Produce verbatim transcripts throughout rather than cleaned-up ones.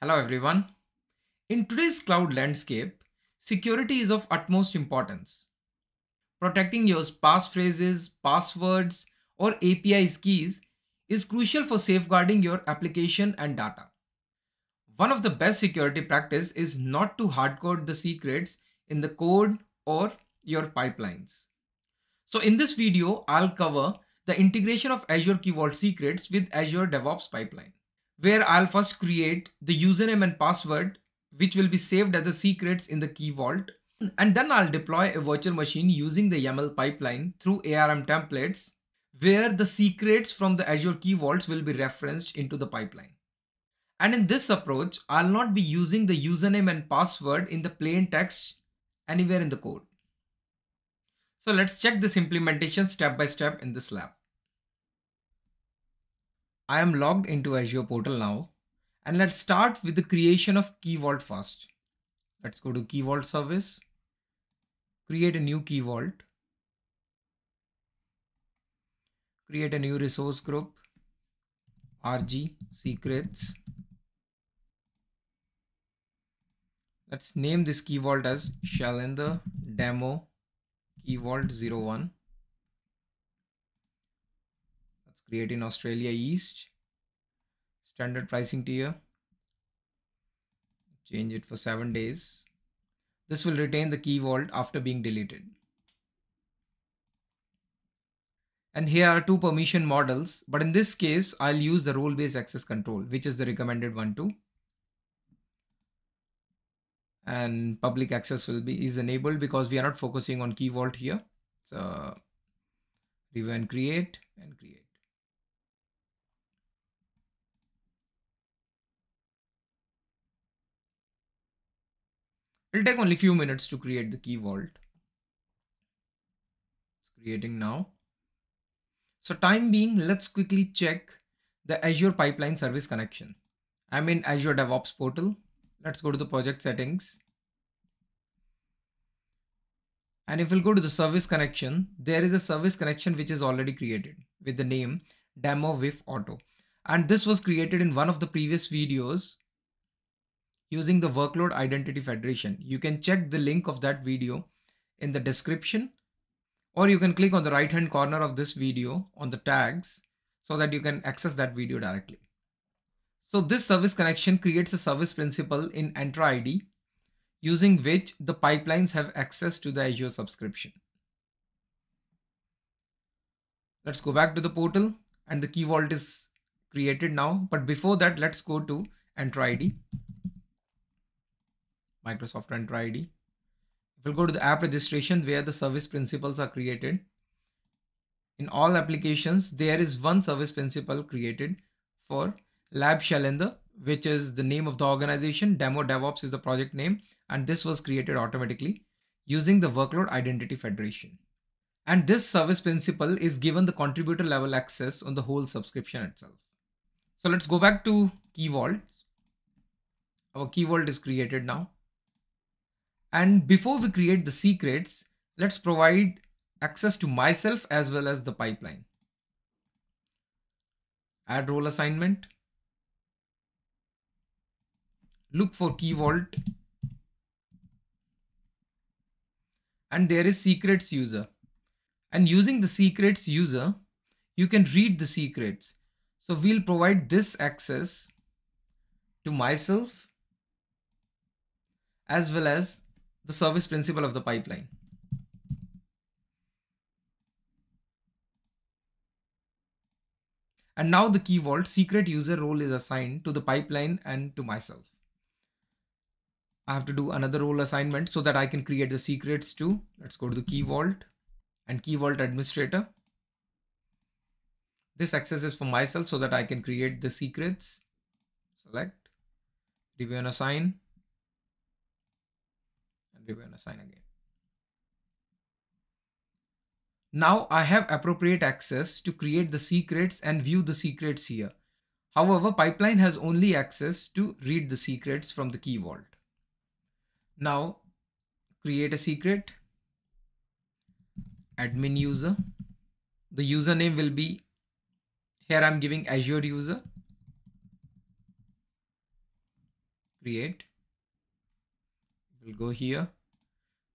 Hello everyone. In today's cloud landscape, security is of utmost importance. Protecting your passphrases, passwords, or A P I's keys is crucial for safeguarding your application and data. One of the best security practices is not to hardcode the secrets in the code or your pipelines. So in this video, I'll cover the integration of Azure Key Vault secrets with Azure DevOps Pipeline, where I'll first create the username and password, which will be saved as the secrets in the Key Vault. And then I'll deploy a virtual machine using the YAML pipeline through ARM templates, where the secrets from the Azure Key Vaults will be referenced into the pipeline. And in this approach, I'll not be using the username and password in the plain text anywhere in the code. So let's check this implementation step by step in this lab. I am logged into Azure portal now, and let's start with the creation of Key Vault first. Let's go to Key Vault service, create a new Key Vault, create a new resource group, R G secrets. Let's name this Key Vault as shell in the demo Key Vault zero one. Create in Australia East, standard pricing tier, change it for seven days. This will retain the Key Vault after being deleted. And here are two permission models, but in this case, I'll use the role-based access control, which is the recommended one too. And public access will be is enabled because we are not focusing on Key Vault here. So review and create and create. It'll take only a few minutes to create the Key Vault. It's creating now. So time being, let's quickly check the Azure Pipeline Service connection. I'm in Azure DevOps portal. Let's go to the project settings. And if we'll go to the service connection, there is a service connection which is already created with the name DemoWiffAuto. And this was created in one of the previous videos using the Workload Identity Federation. You can check the link of that video in the description, or you can click on the right hand corner of this video on the tags so that you can access that video directly. So this service connection creates a service principal in Entra I D using which the pipelines have access to the Azure subscription. Let's go back to the portal and the Key Vault is created now. But before that, let's go to Entra I D. Microsoft Entra I D. We'll go to the app registration where the service principals are created. In all applications, there is one service principal created for Lab Shalenda, which is the name of the organization. Demo DevOps is the project name, and this was created automatically using the Workload Identity Federation. And this service principal is given the contributor level access on the whole subscription itself. So let's go back to Key Vault. Our Key Vault is created now. And before we create the secrets, let's provide access to myself as well as the pipeline. Add role assignment. Look for Key Vault. And there is secrets user. And using the secrets user, you can read the secrets. So we'll provide this access to myself as well as the service principal of the pipeline. And now the Key Vault secret user role is assigned to the pipeline and to myself. I have to do another role assignment so that I can create the secrets too. Let's go to the Key Vault and Key Vault administrator. This access is for myself so that I can create the secrets. Select, review and assign. We're going to sign again. Now I have appropriate access to create the secrets and view the secrets here. However, pipeline has only access to read the secrets from the Key Vault. Now create a secret. Admin user. The username will be here. I'm giving Azure user. create. We'll go here,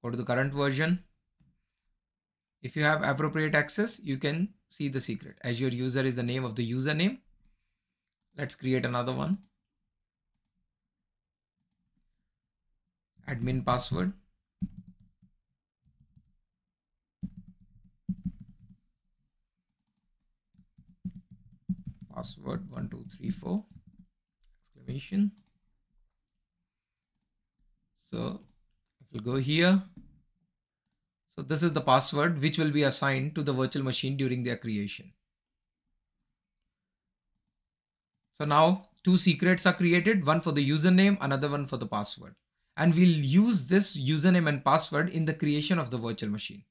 go to the current version. If you have appropriate access, you can see the secret. Azure user is the name of the username. Let's create another one. Admin password. Password one two three four exclamation. So if we go here, so this is the password which will be assigned to the virtual machine during their creation. So now two secrets are created, one for the username, another one for the password. And we'll use this username and password in the creation of the virtual machine.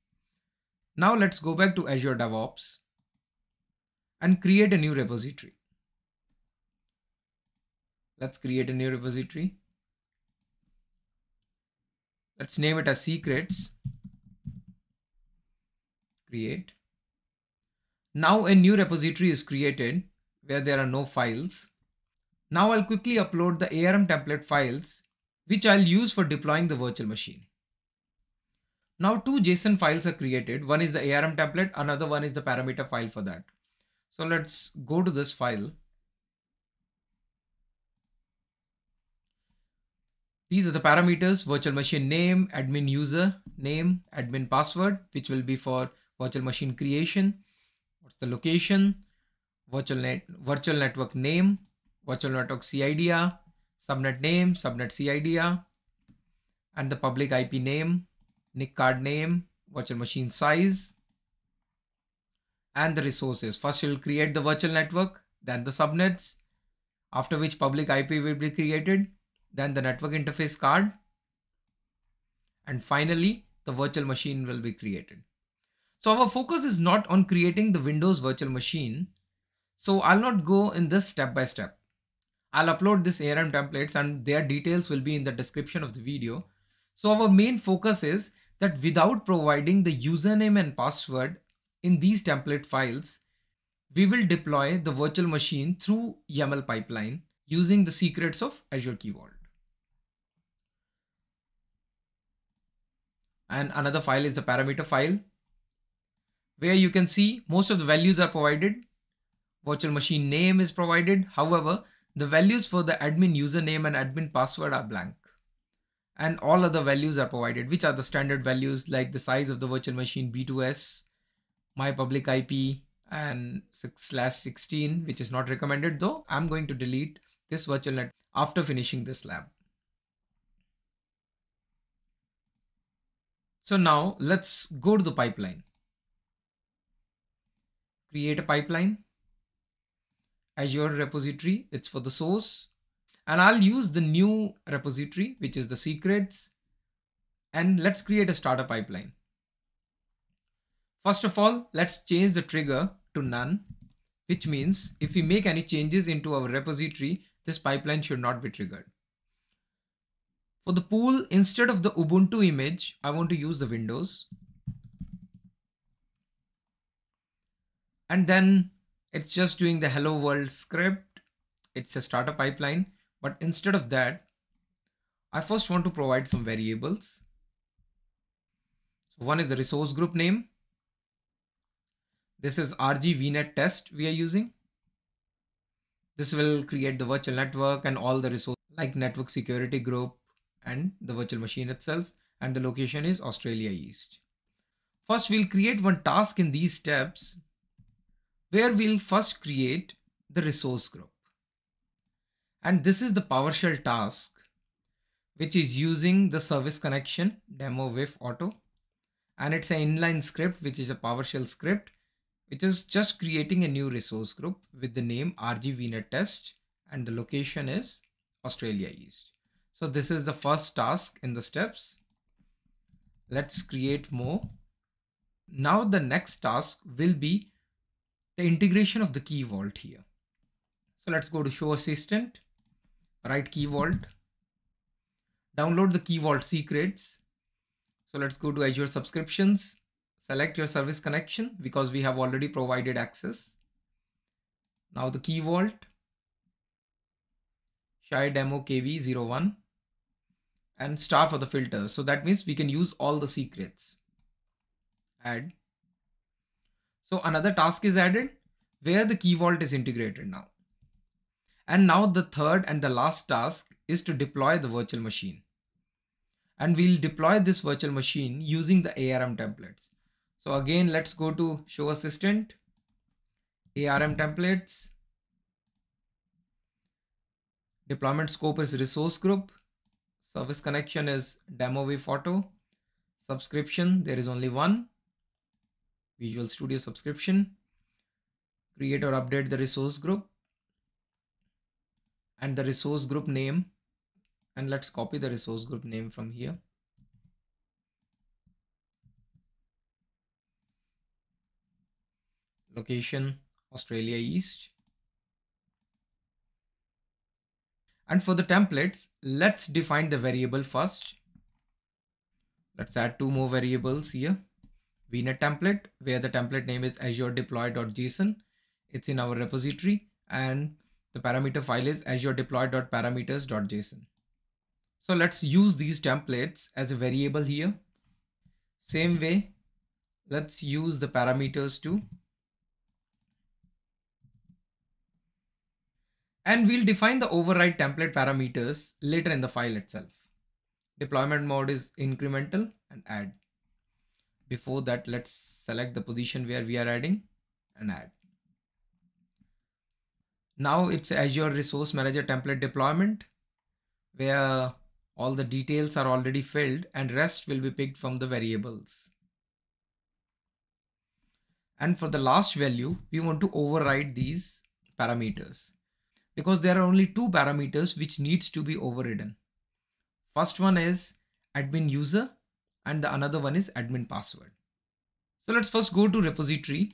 Now let's go back to Azure DevOps and create a new repository. Let's create a new repository. Let's name it as Secrets. Create. Now a new repository is created where there are no files. Now I'll quickly upload the A R M template files, which I'll use for deploying the virtual machine. Now two JSON files are created. One is the A R M template, another one is the parameter file for that. So let's go to this file. These are the parameters: virtual machine name, admin user name, admin password, which will be for virtual machine creation. What's the location? Virtual net, virtual network name, virtual network C I D R, subnet name, subnet C I D R, and the public I P name, N I C card name, virtual machine size, and the resources. First, you'll create the virtual network, then the subnets, after which public I P will be created, then the network interface card, and finally, the virtual machine will be created. So our focus is not on creating the Windows virtual machine. So I'll not go in this step by step. I'll upload this A R M templates and their details will be in the description of the video. So our main focus is that without providing the username and password in these template files, we will deploy the virtual machine through YAML pipeline using the secrets of Azure Key Vault. And another file is the parameter file, where you can see most of the values are provided. Virtual machine name is provided. However, the values for the admin username and admin password are blank. And all other values are provided, which are the standard values like the size of the virtual machine B two S, my public I P, and six slash sixteen, which is not recommended, though I'm going to delete this virtual net after finishing this lab. So now let's go to the pipeline. Create a pipeline. Azure repository, it's for the source, and I'll use the new repository, which is the secrets, and let's create a starter pipeline. First of all, let's change the trigger to none, which means if we make any changes into our repository, this pipeline should not be triggered. For the pool, instead of the Ubuntu image, I want to use the Windows. And then it's just doing the hello world script. It's a starter pipeline, but instead of that, I first want to provide some variables. So one is the resource group name. This is R G V net test we are using. This will create the virtual network and all the resources like network security group and the virtual machine itself, and the location is Australia East. First, we'll create one task in these steps, where we'll first create the resource group. And this is the PowerShell task, which is using the service connection DemoWiffAuto. And it's an inline script, which is a PowerShell script, which is just creating a new resource group with the name R G V net test, and the location is Australia East. So this is the first task in the steps. Let's create more. Now the next task will be the integration of the Key Vault here. So let's go to Show Assistant, write Key Vault, download the Key Vault secrets. So let's go to Azure subscriptions, select your service connection because we have already provided access. Now the Key Vault, shy demo K V zero one. and star for the filter. So that means we can use all the secrets. Add. So another task is added where the key vault is integrated now. And now the third and the last task is to deploy the virtual machine. And we'll deploy this virtual machine using the A R M templates. So again, let's go to show assistant, A R M templates. Deployment scope is resource group. Service connection is DemoWiffAuto. Subscription, there is only one. Visual Studio subscription. Create or update the resource group. And the resource group name. And let's copy the resource group name from here. Location, Australia East. And for the templates, let's define the variable first. Let's add two more variables here. VNet template, where the template name is azure deploy dot json. It's in our repository, and the parameter file is azure deploy dot parameters dot json. So let's use these templates as a variable here. Same way, let's use the parameters too. And we'll define the override template parameters later in the file itself. Deployment mode is incremental and add. Before that, let's select the position where we are adding and add. Now it's Azure Resource Manager template deployment, where all the details are already filled and rest will be picked from the variables. And for the last value, we want to override these parameters, because there are only two parameters which needs to be overridden. First one is admin user and the another one is admin password. So let's first go to repository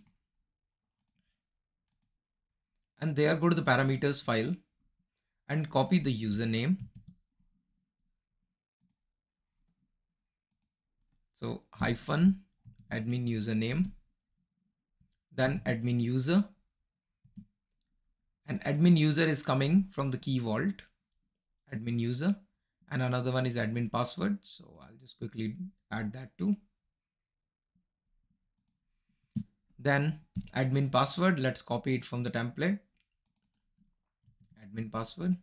and there go to the parameters file and copy the username. So hyphen admin username, then admin user. An admin user is coming from the key vault, admin user, and another one is admin password. So I'll just quickly add that too. Then admin password, let's copy it from the template, admin password.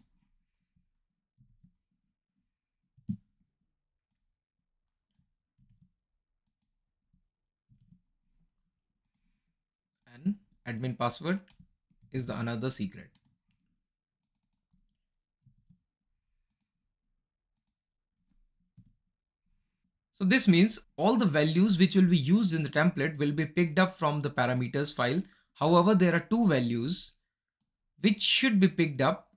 And admin password is the another secret. So this means all the values which will be used in the template will be picked up from the parameters file. However, there are two values which should be picked up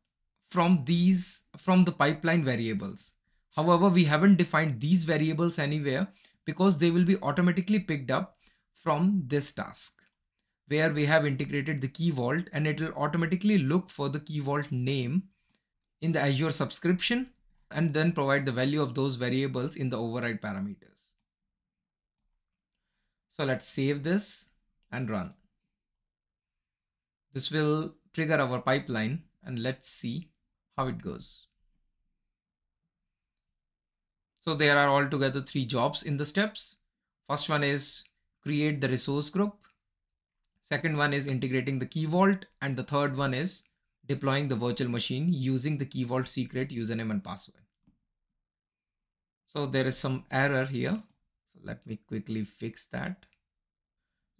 from these, from the pipeline variables. However, we haven't defined these variables anywhere because they will be automatically picked up from this task, where we have integrated the key vault, and it will automatically look for the key vault name in the Azure subscription and then provide the value of those variables in the override parameters. So let's save this and run. This will trigger our pipeline and let's see how it goes. So there are altogether three jobs in the steps. First one is create the resource group. Second one is integrating the key vault, and the third one is deploying the virtual machine using the key vault secret, username and password. So there is some error here. So let me quickly fix that.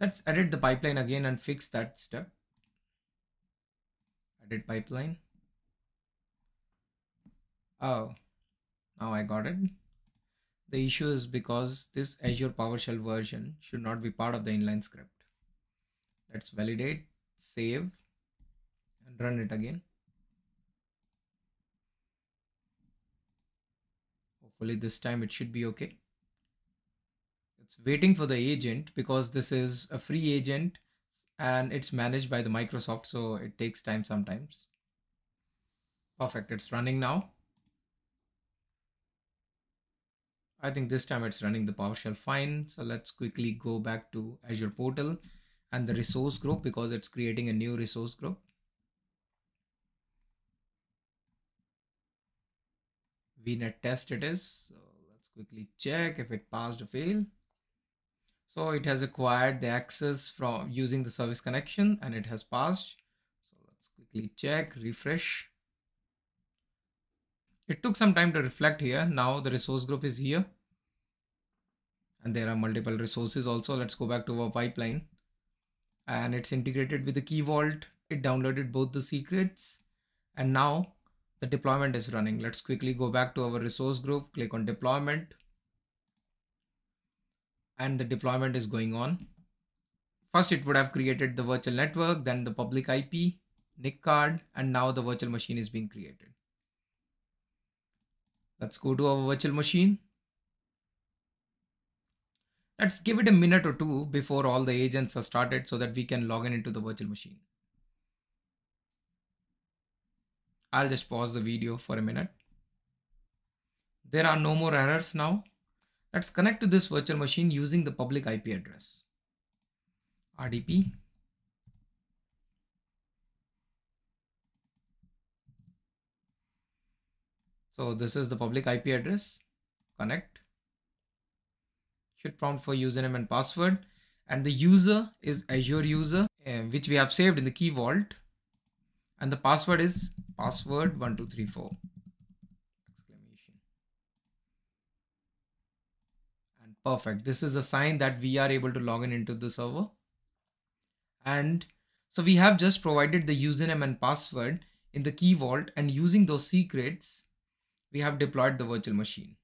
Let's edit the pipeline again and fix that step. Edit pipeline. Oh, now I got it. The issue is because this Azure PowerShell version should not be part of the inline script. Let's validate, save, and run it again. Hopefully this time it should be okay. It's waiting for the agent because this is a free agent and it's managed by the Microsoft, so it takes time sometimes. Perfect, it's running now. I think this time it's running the PowerShell fine. So let's quickly go back to Azure portal and the resource group, because it's creating a new resource group. V net test it is. So let's quickly check if it passed a fail. So it has acquired the access from using the service connection and it has passed. So let's quickly check, refresh. It took some time to reflect here. Now the resource group is here. And there are multiple resources also. Let's go back to our pipeline. And it's integrated with the Key Vault. It downloaded both the secrets. And now the deployment is running. Let's quickly go back to our resource group. Click on deployment. And the deployment is going on. First, it would have created the virtual network, then the public I P, N I C card, and now the virtual machine is being created. Let's go to our virtual machine. Let's give it a minute or two before all the agents are started so that we can log in into the virtual machine. I'll just pause the video for a minute. There are no more errors now. Let's connect to this virtual machine using the public I P address, R D P. So this is the public I P address, connect. Should prompt for username and password. And the user is Azure user, uh, which we have saved in the Key Vault. And the password is password one two three four. Perfect. This is a sign that we are able to log in into the server. And so we have just provided the username and password in the Key Vault, and using those secrets, we have deployed the virtual machine.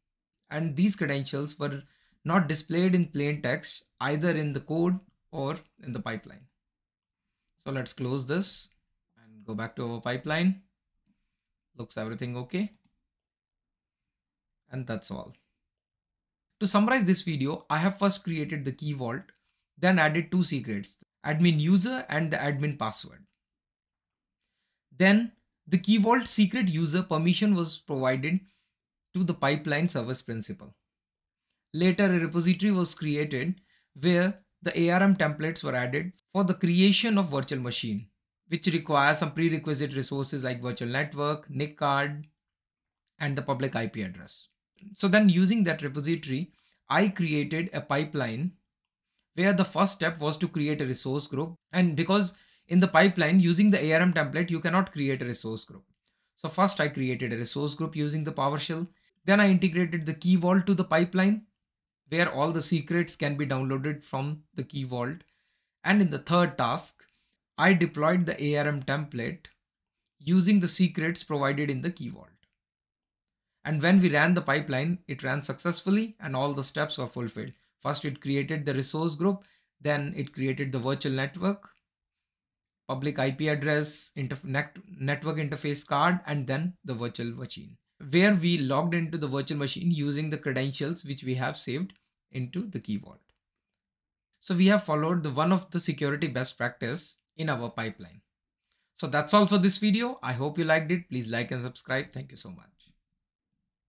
And these credentials were not displayed in plain text, either in the code or in the pipeline. So let's close this and go back to our pipeline. Looks everything okay. And that's all. To summarize this video, I have first created the Key Vault, then added two secrets, admin user and the admin password. Then the Key Vault secret user permission was provided to the pipeline service principal. Later, a repository was created where the A R M templates were added for the creation of virtual machine, which requires some prerequisite resources like virtual network, N I C card, and the public I P address. So then using that repository, I created a pipeline where the first step was to create a resource group. And because in the pipeline using the A R M template, you cannot create a resource group. So first I created a resource group using the PowerShell. Then I integrated the Key Vault to the pipeline where all the secrets can be downloaded from the Key Vault. And in the third task, I deployed the A R M template using the secrets provided in the Key Vault. And when we ran the pipeline, it ran successfully and all the steps were fulfilled. First, it created the resource group, then it created the virtual network, public I P address, net network interface card, and then the virtual machine, where we logged into the virtual machine using the credentials which we have saved into the Key Vault. So we have followed the one of the security best practice in our pipeline. So that's all for this video. I hope you liked it. Please like and subscribe. Thank you so much.